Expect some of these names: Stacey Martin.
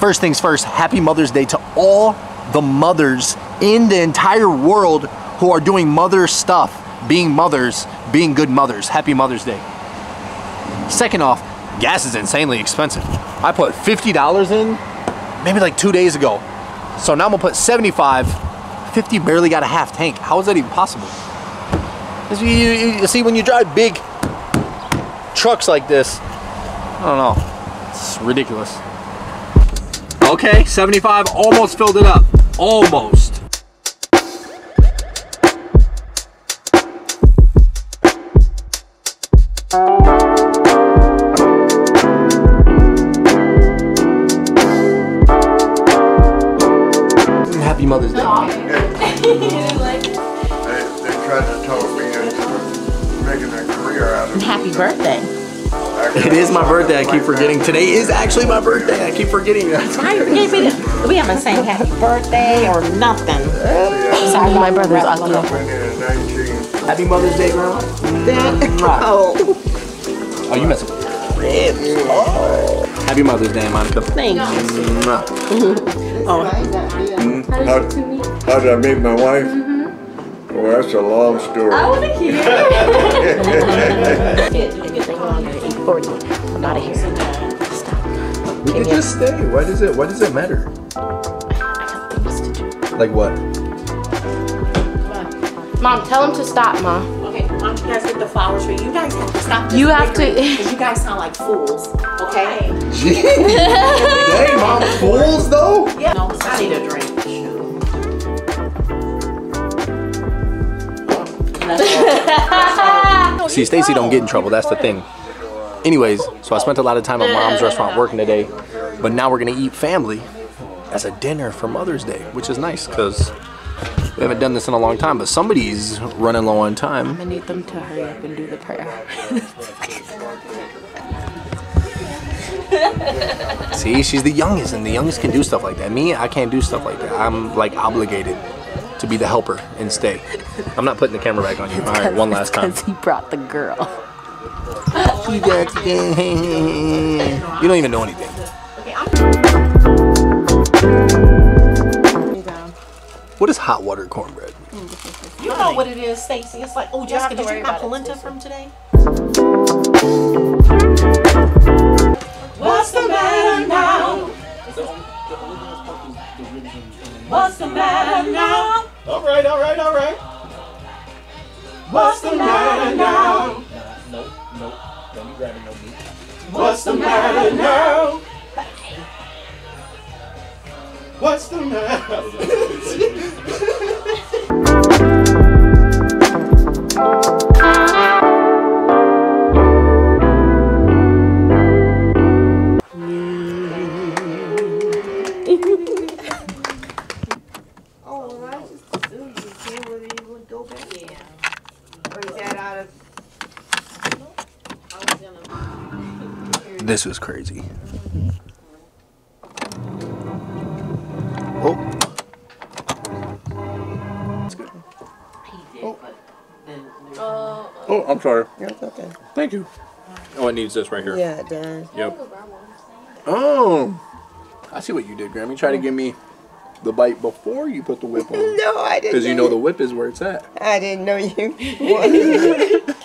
First things first, happy Mother's Day to all the mothers in the entire world who are doing mother stuff, being mothers, being good mothers. Happy Mother's Day. Second off, gas is insanely expensive. I put $50 in maybe like 2 days ago. So now I'm gonna put 75, 50 barely got a half tank. How is that even possible? You see, when you drive big trucks like this, I don't know, it's ridiculous. Okay, 75, almost filled it up, almost. Happy Mother's Day. They tried to tell me that you were making a career out of it. Happy birthday. It is my birthday, I keep forgetting. Today is actually my birthday, I keep forgetting that. We haven't sang happy birthday or nothing. Sorry, my brother's ugly. Happy Mother's Day, Grandma. Oh, you messed up. Happy Mother's Day, Monica. Thank you. How did I meet my wife? Well, that's a long story. I wasn't here. I'm out of here. Stop. We can just stay. Why does it matter? Like what? Mom, tell him to stop, Mom. Why don't you guys get the flowers for you? You guys have to stop this. You have to. You guys sound like fools, okay? Jeez. Hey, Mom, fools though? Yeah. No, I need a drink. See, Stacey don't get in trouble. That's the thing. Anyways, so I spent a lot of time at Mom's restaurant working today, but now we're going to eat family as a dinner for Mother's Day, which is nice because we haven't done this in a long time, but somebody's running low on time. I'm gonna need them to hurry up and do the prayer. See, she's the youngest, and the youngest can do stuff like that. Me, I can't do stuff like that. I'm like obligated to be the helper and stay. I'm not putting the camera back on you. All right, one last time. Because he brought the girl. You don't even know anything. What is hot water cornbread? You know what it is, Stacey. It's like, oh, Jessica, did you have polenta from today? What's the matter now? What's the matter now? All right, all right, all right. What's the matter now? Nope, nope. Don't be grabbing no meat. What's the matter now? What's the matter? Oh, well, that was soon. You see whether you would go back in. Or is that out of... This was crazy. Oh. That's good. Oh. Oh, I'm sorry. No, it's okay. Thank you. Oh, it needs this right here. Yeah, it does. Yep. Oh. I see what you did, Grammy. You tried to give me the bite before you put the whip on. No, I didn't. Because you know the whip is where it's at. I didn't know you.